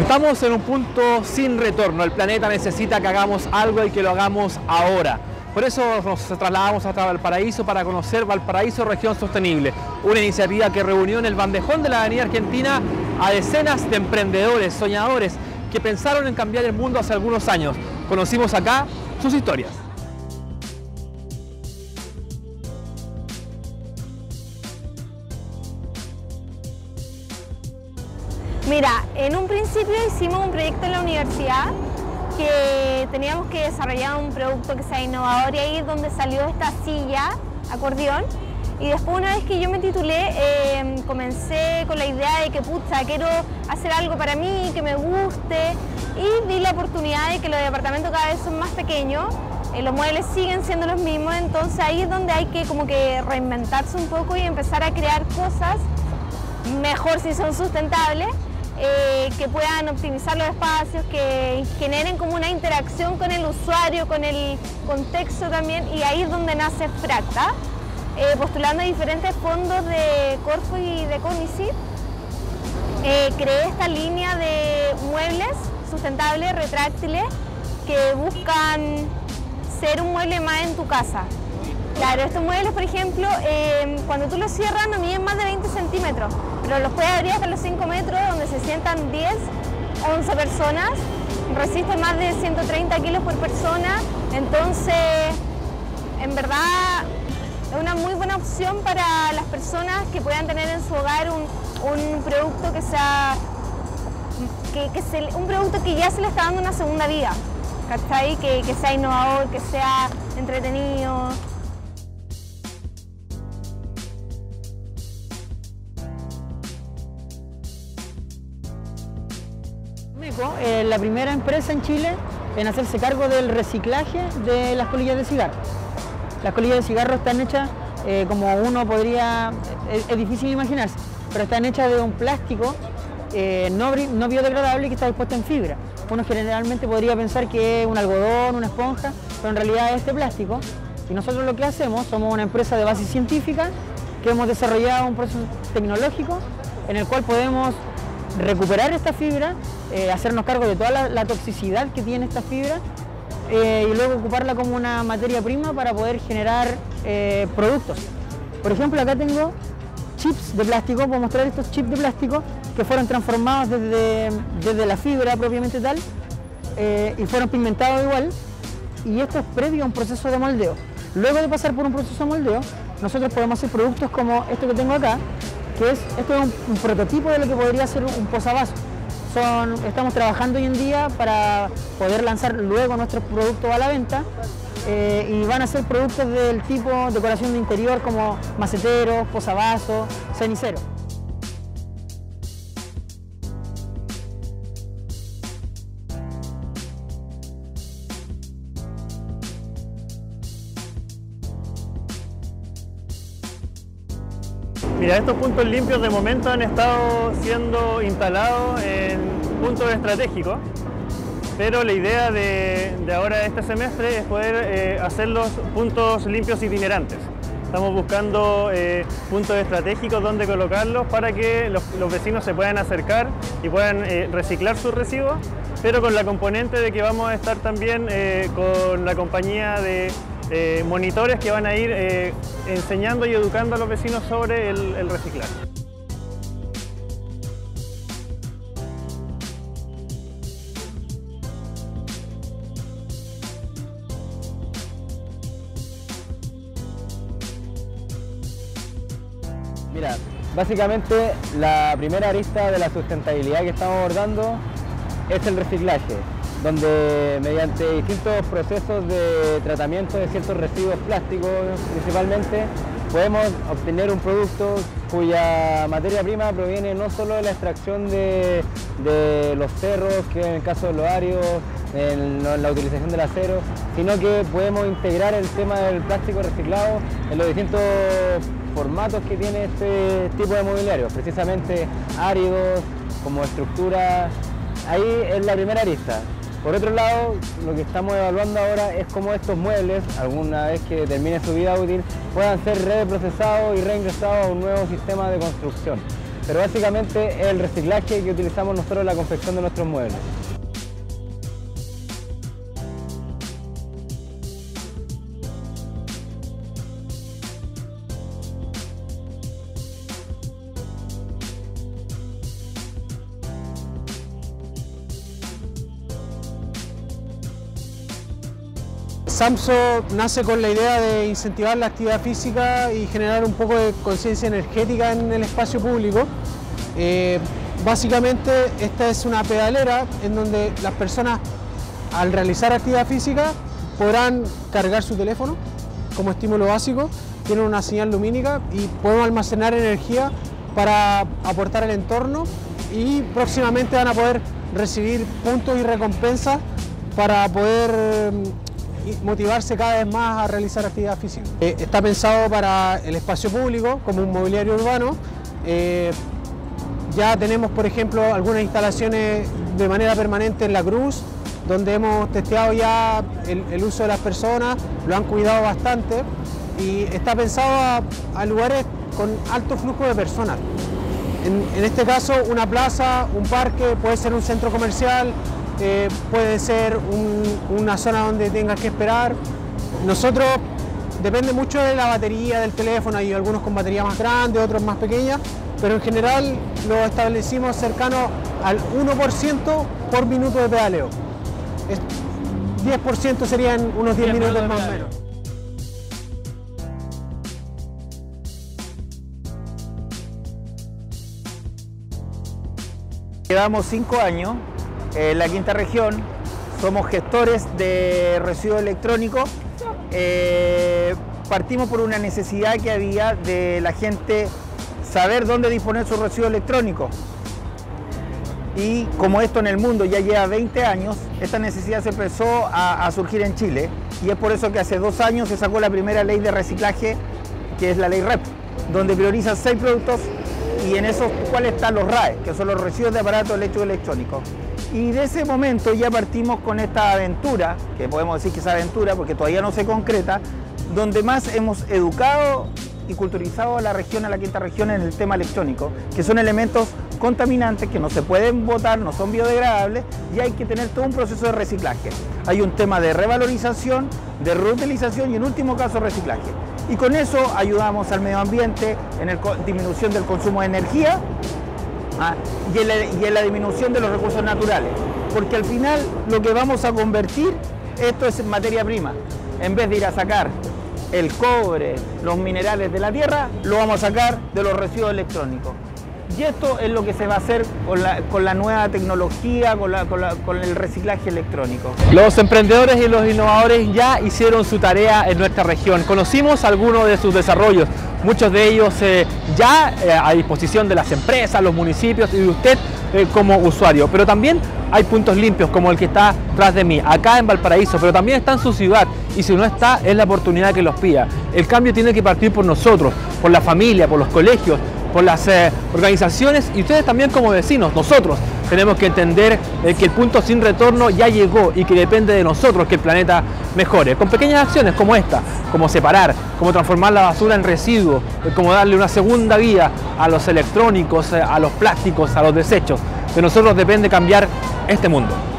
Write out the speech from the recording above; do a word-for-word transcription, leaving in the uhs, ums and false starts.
Estamos en un punto sin retorno. El planeta necesita que hagamos algo y que lo hagamos ahora. Por eso nos trasladamos hasta Valparaíso para conocer Valparaíso Región Sostenible, una iniciativa que reunió en el bandejón de la avenida Argentina a decenas de emprendedores, soñadores, que pensaron en cambiar el mundo hace algunos años. Conocimos acá sus historias. Mira, en un principio hicimos un proyecto en la universidad que teníamos que desarrollar un producto que sea innovador, y ahí es donde salió esta silla, acordeón. Y después, una vez que yo me titulé, eh, comencé con la idea de que, pucha, quiero hacer algo para mí, que me guste, y vi la oportunidad de que los departamentos cada vez son más pequeños, eh, los muebles siguen siendo los mismos, entonces ahí es donde hay que como que reinventarse un poco y empezar a crear cosas, mejor si son sustentables, Eh, que puedan optimizar los espacios, que generen como una interacción con el usuario, con el contexto también, y ahí es donde nace Fracta, eh, postulando diferentes fondos de Corfo y de Conicyt. Eh, creé esta línea de muebles sustentables, retráctiles, que buscan ser un mueble más en tu casa. Claro, estos muebles, por ejemplo, eh, cuando tú los cierras no miden más de veinte centímetros, pero los puedes abrir hasta los cinco metros, donde se sientan diez, once personas, resisten más de ciento treinta kilos por persona, entonces, en verdad, es una muy buena opción para las personas que puedan tener en su hogar un, un producto que sea, que, que se, un producto que ya se le está dando una segunda vida, ¿cachai? Que, que sea innovador, que sea entretenido. Eh, la primera empresa en Chile en hacerse cargo del reciclaje de las colillas de cigarro. Las colillas de cigarro están hechas, eh, como uno podría, es, es difícil imaginarse, pero están hechas de un plástico eh, no, no biodegradable que está dispuesto en fibra. Uno generalmente podría pensar que es un algodón, una esponja, pero en realidad es este plástico. Y nosotros lo que hacemos, somos una empresa de base científica que hemos desarrollado un proceso tecnológico en el cual podemos recuperar esta fibra, eh, hacernos cargo de toda la, la toxicidad que tiene esta fibra, eh, y luego ocuparla como una materia prima para poder generar eh, productos. Por ejemplo, acá tengo chips de plástico, puedo mostrar estos chips de plástico que fueron transformados desde, desde la fibra propiamente tal, eh, y fueron pigmentados igual, y esto es previo a un proceso de moldeo. Luego de pasar por un proceso de moldeo, nosotros podemos hacer productos como esto que tengo acá, que es, esto es un, un prototipo de lo que podría ser un posavasos. Son, estamos trabajando hoy en día para poder lanzar luego nuestros productos a la venta, eh, y van a ser productos del tipo decoración de interior como maceteros, posavasos, ceniceros. Mira, estos puntos limpios de momento han estado siendo instalados en puntos estratégicos, pero la idea de, de ahora este semestre es poder eh, hacer los puntos limpios itinerantes. Estamos buscando eh, puntos estratégicos donde colocarlos para que los, los vecinos se puedan acercar y puedan eh, reciclar sus residuos, pero con la componente de que vamos a estar también eh, con la compañía de Eh, monitores que van a ir eh, enseñando y educando a los vecinos sobre el, el reciclaje. Mira, básicamente la primera arista de la sustentabilidad que estamos abordando es el reciclaje, donde mediante distintos procesos de tratamiento de ciertos residuos plásticos principalmente, podemos obtener un producto cuya materia prima proviene no solo de la extracción de, de los cerros, que en el caso de los arios, en la utilización del acero, sino que podemos integrar el tema del plástico reciclado en los distintos formatos que tiene este tipo de mobiliario, precisamente áridos, como estructuras. Ahí es la primera arista. Por otro lado, lo que estamos evaluando ahora es cómo estos muebles, alguna vez que termine su vida útil, puedan ser reprocesados y reingresados a un nuevo sistema de construcción. pero básicamente es el reciclaje que utilizamos nosotros en la confección de nuestros muebles. Samsó nace con la idea de incentivar la actividad física y generar un poco de conciencia energética en el espacio público. Eh, básicamente esta es una pedalera en donde las personas al realizar actividad física podrán cargar su teléfono como estímulo básico, tienen una señal lumínica y podemos almacenar energía para aportar al entorno, y próximamente van a poder recibir puntos y recompensas para poder y motivarse cada vez más a realizar actividad física. Eh, está pensado para el espacio público como un mobiliario urbano. Eh, ya tenemos, por ejemplo, algunas instalaciones de manera permanente en La Cruz, donde hemos testeado ya el, el uso de las personas, lo han cuidado bastante, y está pensado a, a lugares con alto flujo de personas. En, en este caso, una plaza, un parque, puede ser un centro comercial, Eh, puede ser un, una zona donde tengas que esperar. Nosotros, depende mucho de la batería del teléfono, hay algunos con batería más grande, otros más pequeña, pero en general lo establecimos cercano al uno por ciento por minuto de pedaleo. Es, diez por ciento serían unos diez minutos más o menos. Llevamos cinco años. En la quinta región somos gestores de residuos electrónicos. Eh, partimos por una necesidad que había de la gente saber dónde disponer sus residuos electrónicos. Y como esto en el mundo ya lleva veinte años, esta necesidad se empezó a, a surgir en Chile. Y es por eso que hace dos años se sacó la primera ley de reciclaje, que es la ley R E P, donde prioriza seis productos y en esos cuales están los R A E, que son los residuos de aparatos electroelectrónicos. Y de ese momento ya partimos con esta aventura, que podemos decir que es aventura porque todavía no se concreta, donde más hemos educado y culturizado a la región, a la quinta región, en el tema electrónico, que son elementos contaminantes que no se pueden botar, no son biodegradables, y hay que tener todo un proceso de reciclaje. Hay un tema de revalorización, de reutilización y en último caso reciclaje. Y con eso ayudamos al medio ambiente en la disminución del consumo de energía, Ah, y, en la, y en la disminución de los recursos naturales, porque al final lo que vamos a convertir esto es en materia prima. En vez de ir a sacar el cobre, los minerales de la tierra, lo vamos a sacar de los residuos electrónicos. Y esto es lo que se va a hacer con la, con la nueva tecnología, con, la, con, la, con el reciclaje electrónico. Los emprendedores y los innovadores ya hicieron su tarea en nuestra región. Conocimos algunos de sus desarrollos, muchos de ellos eh, ya eh, a disposición de las empresas, los municipios y de usted eh, como usuario. Pero también hay puntos limpios como el que está tras de mí, acá en Valparaíso, pero también está en su ciudad, y si no está, es la oportunidad que los pida. El cambio tiene que partir por nosotros, por la familia, por los colegios, por las eh, organizaciones y ustedes también como vecinos. Nosotros tenemos que entender eh, que el punto sin retorno ya llegó y que depende de nosotros que el planeta mejore. Con pequeñas acciones como esta, como separar, como transformar la basura en residuo, eh, como darle una segunda vida a los electrónicos, eh, a los plásticos, a los desechos. De nosotros depende cambiar este mundo.